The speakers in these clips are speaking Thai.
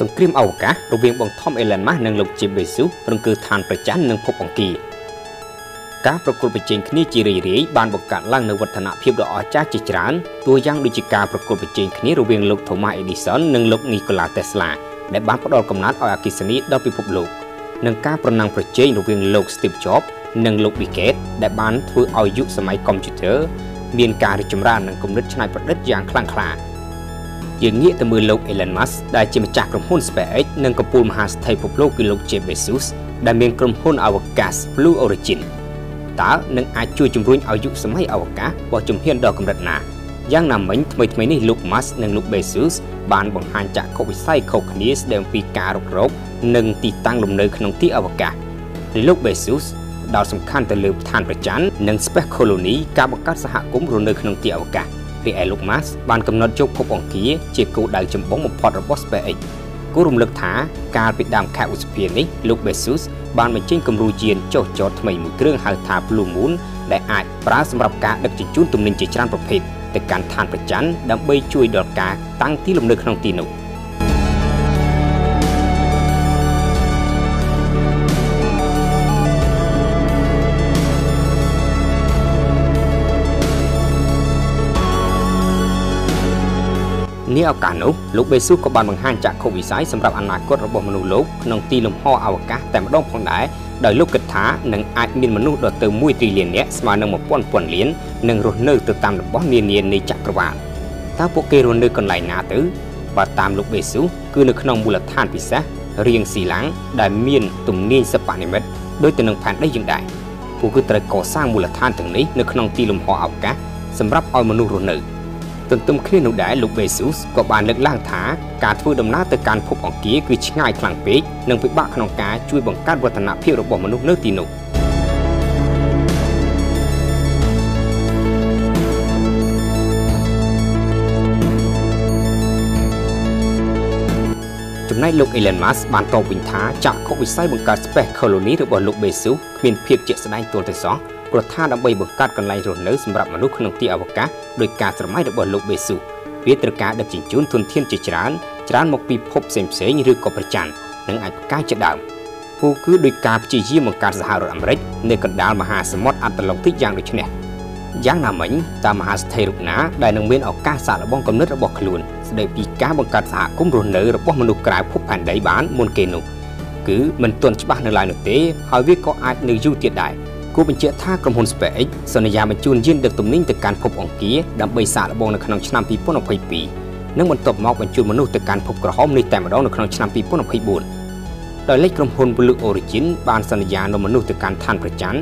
สงครามเอากะระเวียงบังทอมเอลันมาหนึ่งลงจีบไปซิวรังคือทานประจันหนึ่งพบบังกีการประกวดประเจงคณีจีรีรีบานบกการล่างในวัฒนเพียบดอกจ้าจิจารตัวย่างดิจิการประกวดประเจงคณีระเวียงลกโทมัสเอดิสันหนึ่งลกนิโคลาเทสลาและบานพระดอกกำนัดอากิสนีดอกพิภพโลกหนึ่งการประนังประเจงระเวียงลกสตีฟจ็อบหนึ่งลกบิเกตและบานฟื้นอายุสมัยคอมพิวเตอร์เมียนการริจมราหนึ่งกลุ่มฤทธิ์ชนายประดิษฐ์อย่างคลั่งคลาอย่างนี้แต่มือโลกเอลันมัสได้เจมจากกลุ่มหุ้นสเปซหนึ่งกปูมหาสไทยพบโลกคือโลกเจเบซุสได้เมียนกลุ่มหุ้นอวกาศบลูออริจินตาหนึ่งอาจช่วยจุ่มรุ่นอายุสมัยอวกาศว่าจุ่มเฮียนดอกกำลังหนาย่างนำเหม็นทำไมนี่โลกมัสหนึ่งโลกเบซุสบานบังหันจากขวิไซโคคณิสเดมปีการรกหนึ่งตีตั้งลมเนยขนมที่อวกาศในโลกเบซุสดาวสำคัญแต่ลืมทานประจันหนึ่งสเปคโคโลนีการบังคับสหกรณ์รุ่นเนยขนมที่อวกาศในไอลูกมัสบานกำหนดโจกพบองคีเจียกูได้จมบงมพอดรบสเปกกูรุมเลือกถาการปิดดามแค่อุสเปียนิลูกเบซุสบานเป็นเช่นกำรูเจียนโจกจอดทำไมมือเครื่องหาถาปลูมูนได้อาจปราสำหรับการดักจิจุนตุ่มนินจิจารประเภทแต่การทานประจันดับเบยช่วยดอกกาตั้งที่ลมเลือกนองตีนุนี่เอาการนุลูกเบซุสก็บานบางหันจากโควิดไซส์สำหรับอนาคตระบบมนุษย์โลกนองตีลมห่ออวกาศแต่มาด้องของได้โดยลูกกระถาหนึ่งอาจมีมนุษย์โดยเติมมุ้ยตีเลียนเนี้ยสมาหนึ่งหมดป้อนป่วนเลียนหนึ่งรุ่นนึกติดตามระบบเนียนในจักรวาลถ้าพวกเกรุ่นนึกคนไหลนาตื้อว่าตามลูกเบซุสคือหนึ่งขนมบุลธานพิเศษเรียงสีหลังได้เมียนตุ่มนีนสปานิเมตโดยตัวหนึ่งผ่านได้ยังได้ผู้คือตระก่อสร้างบุลธานถึงนี้หนึ่งขนมตีลมห่ออวกาศสำหรับเอามนุษย์รุ่นนึกตึงตึมเคลื่อนได้ลูกเบซุสก็บานเลือกล่างถาการฟื้นดำน้าแต่การพบของกี้คือง่ายคลั่งปีกหนึ่งปิบะขนมกาช่วยบังคับวัฒนเพียระบบมนุษย์เนื้อตีนุจำนายลูกเอเลนมัสบานโตวินท้าจากข้อวิสัยบังคับสเปคโคโลนีหรือบอลลูกเบซุสเปลี่ยนเพียบเจษฎาตัวที่สองประธานดับเบิลบังคับกันไล่รถเนื้อสำหรับมนุษย์ขนมตีอวกาศโดยการสมัยดับเบิลลูกเบซุสเวียตระการดับจินจุนทุนเทียนจิจารจารมกปีพบเสมเสยหรือกบประจันหนังอัดก้าวจะดาวผู้คือโดยการจีจีบังการสหรัฐอเมริกในกระดานมหาสมุทรอันตรายที่ยังโดยเฉพาะย่างหนาเหม็นตามมหาสเตรุกนาได้นำเวียนออกก้าสารบ้องกำเนิดระบบขลุนแสดงปีก้าบังการสหกุมรถเนื้อระบบมนุษย์กลายพบผ่านได้บ้านมวลเกนุคือมันต้นฉบับในลายหนุ่มเต๋หายวิกก็อาจในยูเทียได้กูเป็นเจ้าท่ากรมหุ่นสเปซสนยามันจูนยื่นเด็กตุ่มนิ่งแต่การพบองกี้ดับใบสาระบงในขนมชนามปีป้อนอภัยปีนั่งบนตบมอกบรรจุมนุษย์แต่การพบกระห้องในแต่มาดองในขนมชนามปีป้อนอภัยบุญโดยเล็กกรมหุ่นบลูออริจินบานสนยานมนุษย์แต่การท่านประจัน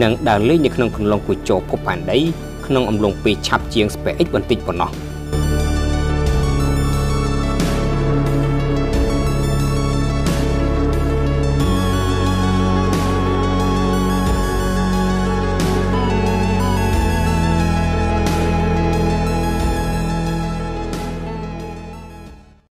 นั่งดาเล่ในขนมขนมกุยโจพบผ่านได้ขนมอมลงปีฉับเจียงสเปซบันติปนนอ